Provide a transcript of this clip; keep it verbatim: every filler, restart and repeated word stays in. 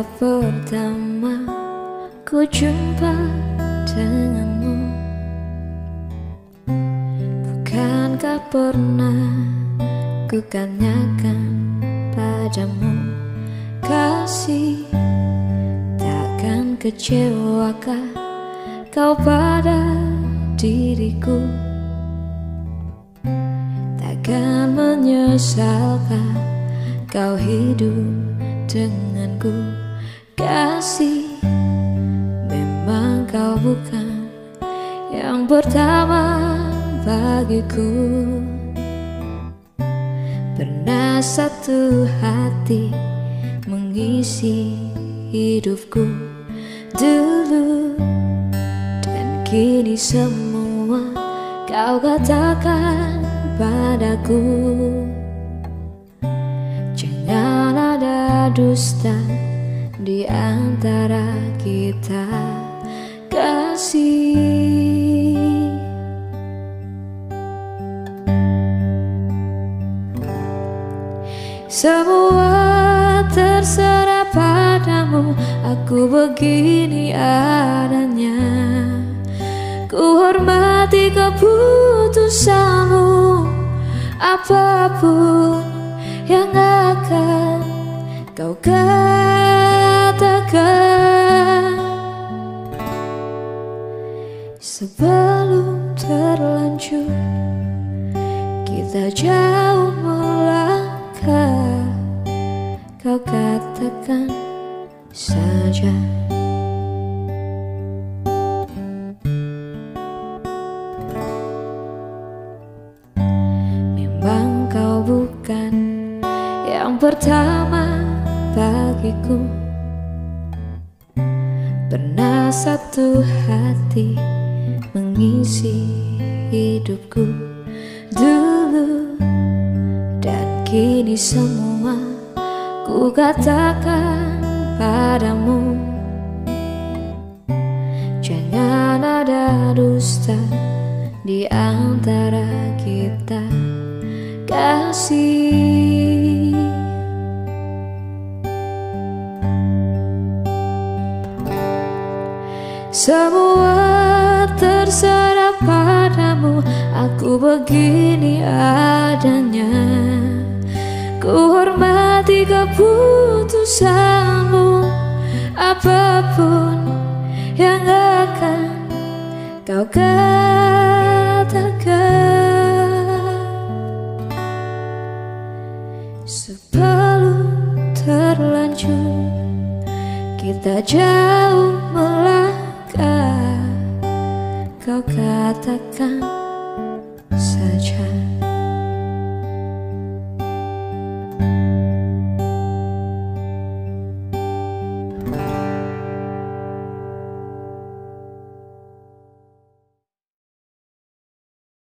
Ketika pertama ku jumpa denganmu, bukankah pernah ku tanyakan padamu, kasih takkan kecewakah kau pada diriku? Takkan menyesalkah kau hidup denganku? Kasih, memang kau bukan yang pertama bagiku. Pernah satu hati mengisi hidupku dulu, dan kini semua kau katakan padaku. Jangan ada dusta di antara kita, kasih. Semua terserah padamu, aku begini adanya. Ku hormati keputusanmu, apapun yang akan kau katakan. Sebelum terlanjur kita jauh melangkah, kau katakan saja. Memang kau bukan yang pertama bagiku. Pernah satu hati mengisi hidupku dulu, dan kini semua ku katakan padamu. Jangan ada dusta di antara kita, kasih. Semua terserah padamu, aku begini adanya. Ku hormati keputusanmu, apapun yang akan kau katakan. Sebelum terlanjur kita jauh melangkah, kau katakan